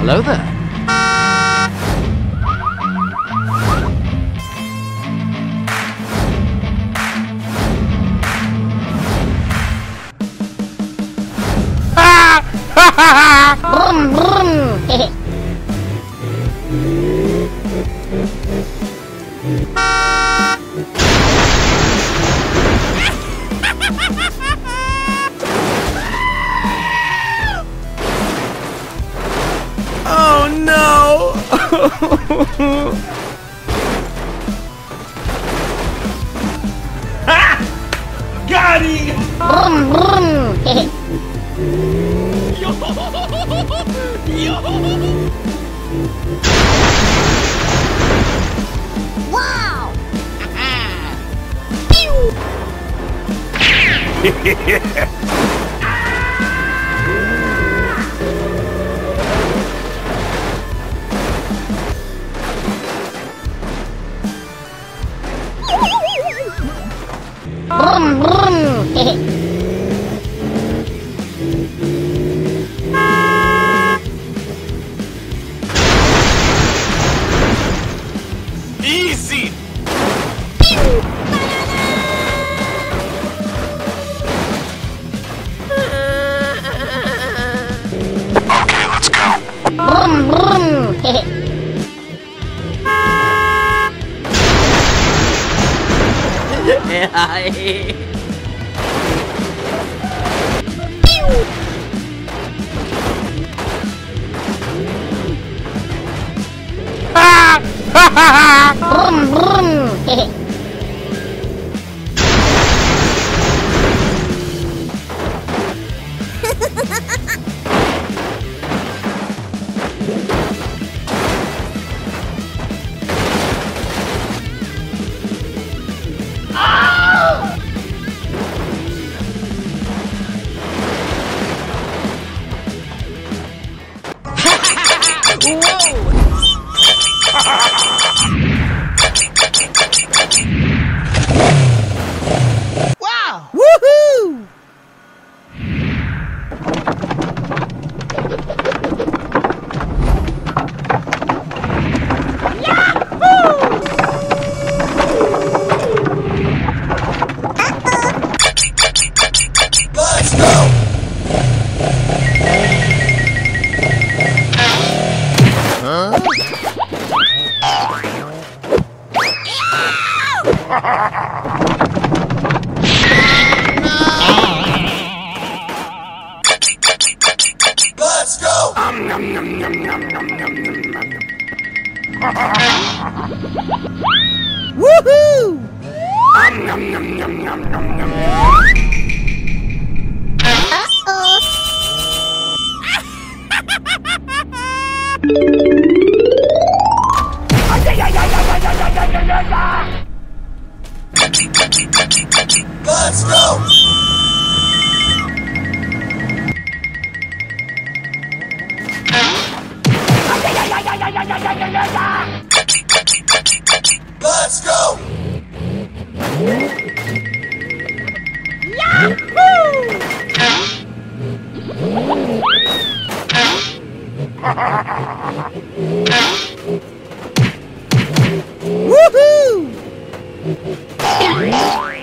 Hello there. Ha! Got him! Wow! Pew! Easy. Okay, let's go. Woohoo! Let's go! Let's go! Yahoo! Woohoo!